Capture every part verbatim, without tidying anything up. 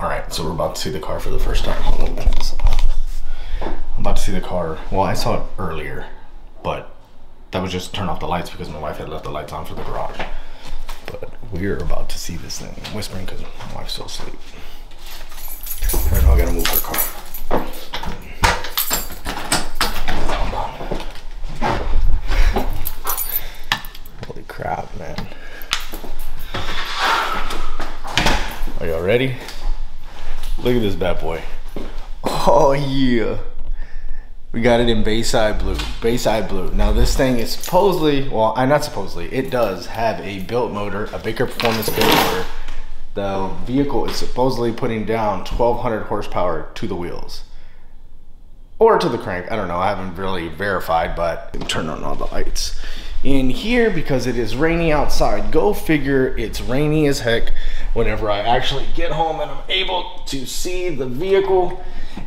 All right, so we're about to see the car for the first time. I'm about to see the car. Well, I saw it earlier, but that was just turn off the lights because my wife had left the lights on for the garage. But we're about to see this thing. I'm whispering because my wife's still asleep. Right now I gotta move her car. Crap, man. Are y'all ready? Look at this bad boy. Oh yeah, we got it in Bayside blue. Bayside blue. Now this thing is supposedly, well, I'm not supposedly, it does have a built motor, a Baker Performance built motor. The vehicle is supposedly putting down twelve hundred horsepower to the wheels or to the crank. I don't know, I haven't really verified, but I'm turning on all the lights in here because it is rainy outside. Go figure, it's rainy as heck whenever I actually get home and I'm able to see the vehicle.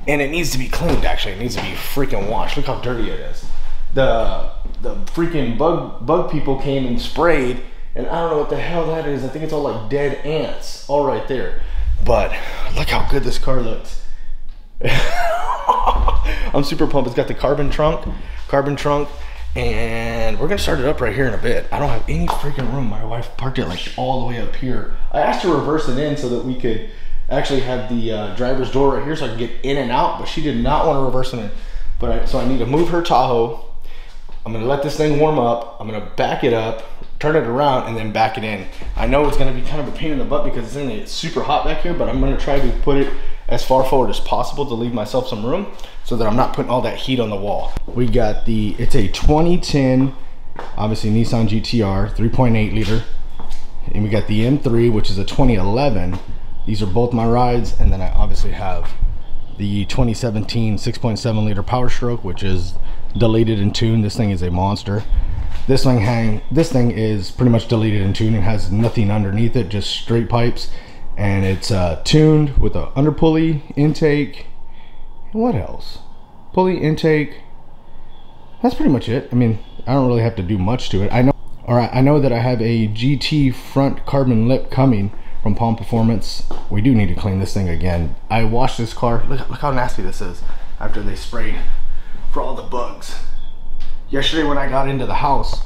And it needs to be cleaned, actually. It needs to be freaking washed. Look how dirty it is. The the freaking bug bug people came and sprayed, and I don't know what the hell that is. I think it's all like dead ants, all right there. But look how good this car looks. I'm super pumped. It's got the carbon trunk, carbon trunk. And we're gonna start it up right here in a bit. I don't have any freaking room. My wife parked it like all the way up here. I asked her to reverse it in so that we could actually have the uh, driver's door right here so I could get in and out, but she did not want to reverse it in. But I, so I need to move her Tahoe. I'm gonna let this thing warm up. I'm gonna back it up, turn it around, and then back it in. I know it's gonna be kind of a pain in the butt because it's, in, it's super hot back here, but I'm gonna try to put it as far forward as possible to leave myself some room so that I'm not putting all that heat on the wall. We got the, it's a twenty ten, obviously Nissan G T R, three point eight liter. And we got the M three, which is a twenty eleven. These are both my rides. And then I obviously have the twenty seventeen six point seven liter Power Stroke, which is deleted and tuned. This thing is a monster. This thing hang, this thing is pretty much deleted and tuned. It has nothing underneath it, just straight pipes. And it's uh, tuned with a under pulley intake. What else? Pulley intake. That's pretty much it. I mean, I don't really have to do much to it. I know. All right, I know that I have a G T front carbon lip coming from Palm Performance. We do need to clean this thing again. I washed this car. Look, look how nasty this is after they sprayed for all the bugs. Yesterday when I got into the house,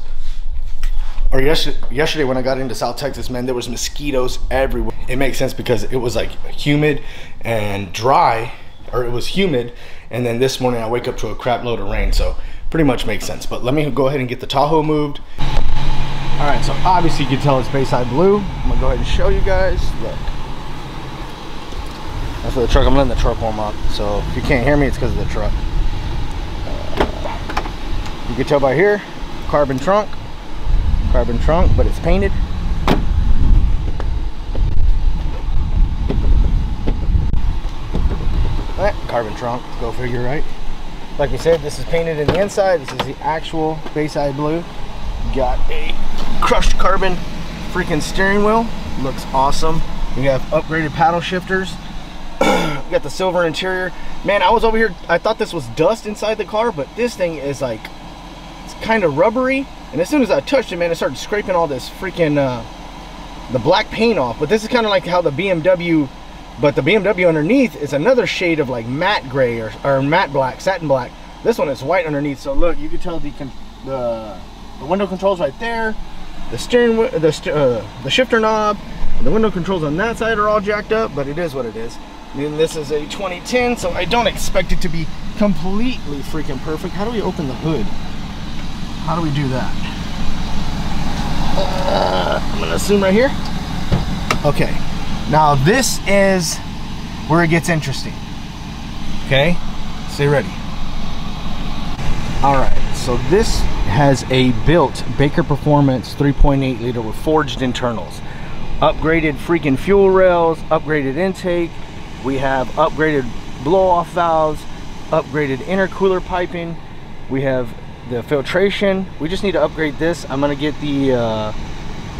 or yesterday, yesterday when I got into South Texas, man, there was mosquitoes everywhere. It makes sense because it was like humid and dry, or it was humid, and then this morning I wake up to a crap load of rain, so pretty much makes sense. But let me go ahead and get the Tahoe moved. All right, so obviously you can tell it's Bayside blue. I'm gonna go ahead and show you guys. Look, that's for the truck. I'm letting the truck warm up, so if you can't hear me, it's because of the truck. Uh, you can tell by here, carbon trunk. Carbon trunk, but it's painted. Eh, carbon trunk, go figure, right? Like we said, this is painted in the inside. This is the actual Bayside blue. Got a crushed carbon freaking steering wheel. Looks awesome. We have upgraded paddle shifters. We got the silver interior. Man, I was over here, I thought this was dust inside the car, but this thing is like, it's kind of rubbery. And as soon as I touched it, man, it started scraping all this freaking, uh, the black paint off. But this is kind of like how the B M W, but the B M W underneath is another shade of like matte gray or, or matte black, satin black. This one is white underneath. So look, you can tell the the, the window controls right there. The steering, the, uh, the shifter knob, the window controls on that side are all jacked up, but it is what it is. And this is a twenty ten, so I don't expect it to be completely freaking perfect. How do we open the hood? How do we do that? Uh, I'm gonna assume right here. Okay, now this is where it gets interesting. Okay, stay ready. All right, so this has a built Baker Performance three point eight liter with forged internals, upgraded freaking fuel rails, upgraded intake. We have upgraded blow off valves, upgraded intercooler piping. We have the filtration. We just need to upgrade this. I'm gonna get the uh,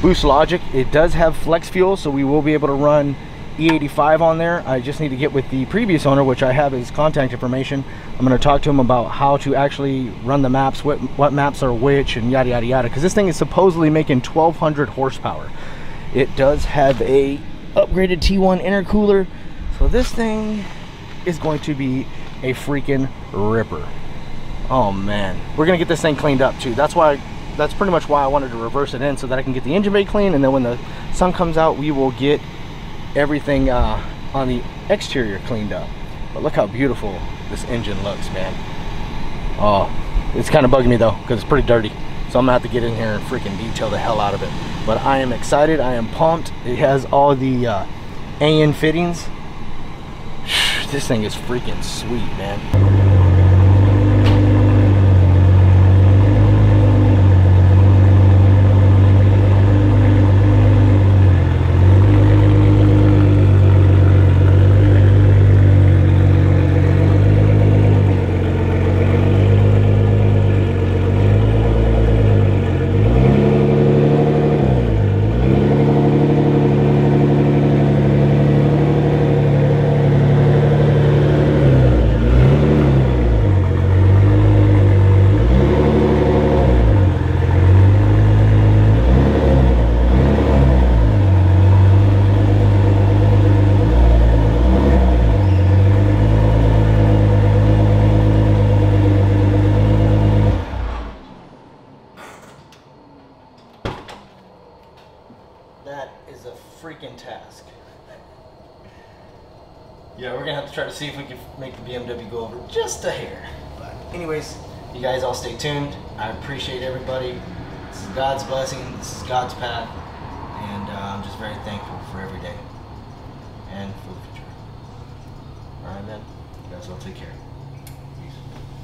Boost Logic. It does have flex fuel, so we will be able to run E eighty-five on there. I just need to get with the previous owner, which I have his contact information. I'm gonna talk to him about how to actually run the maps, what, what maps are which, and yada yada yada, because this thing is supposedly making twelve hundred horsepower. It does have a upgraded T one intercooler, So this thing is going to be a freaking ripper. Oh man, we're gonna get this thing cleaned up too. That's why, that's pretty much why I wanted to reverse it in, so that I can get the engine bay clean, and then when the sun comes out, we will get everything uh, on the exterior cleaned up. But look how beautiful this engine looks, man. Oh, it's kind of bugging me though, because it's pretty dirty. So I'm gonna have to get in here and freaking detail the hell out of it. But I am excited, I am pumped. It has all the uh, A N fittings. This thing is freaking sweet, man. Yeah, we're gonna have to try to see if we can make the B M W go over just a hair. But anyways, you guys all stay tuned. I appreciate everybody. This is God's blessing. This is God's path. And uh, I'm just very thankful for every day and for the future. All right, man. You guys all take care. Peace.